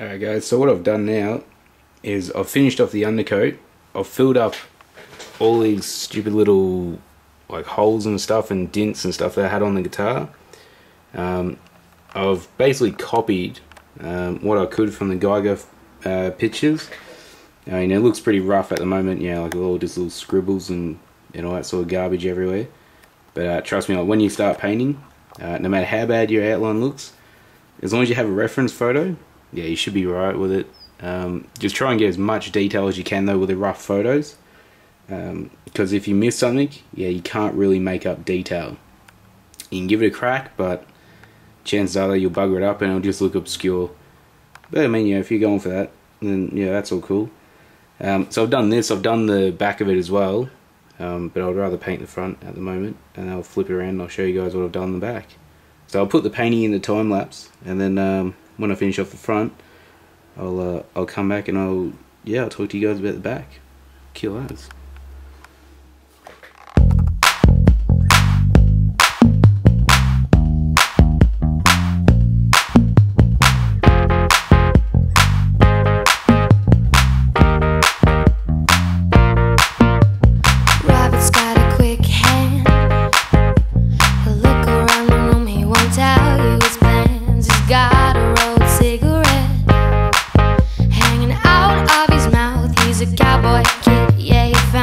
Alright guys, so what I've done now is I've finished off the undercoat. I've filled up all these stupid little like holes and stuff and dints and stuff that I had on the guitar. I've basically copied what I could from the Giger pictures. I mean, it looks pretty rough at the moment, yeah, like all just little scribbles and all that sort of garbage everywhere. But trust me, like, when you start painting, no matter how bad your outline looks, as long as you have a reference photo, yeah, you should be right with it. Just try and get as much detail as you can though with the rough photos, because if you miss something, yeah, you can't really make up detail. You can give it a crack, but chances are you'll bugger it up and it'll just look obscure. But I mean, yeah, if you're going for that, then yeah, that's all cool. So I've done this, I've done the back of it as well, but I'd rather paint the front at the moment, and I'll flip it around and I'll show you guys what I've done in the back. So I'll put the painting in the time lapse, and then when I finish off the front, I'll come back and I'll talk to you guys about the back. Kill ass. A cowboy kid, yeah,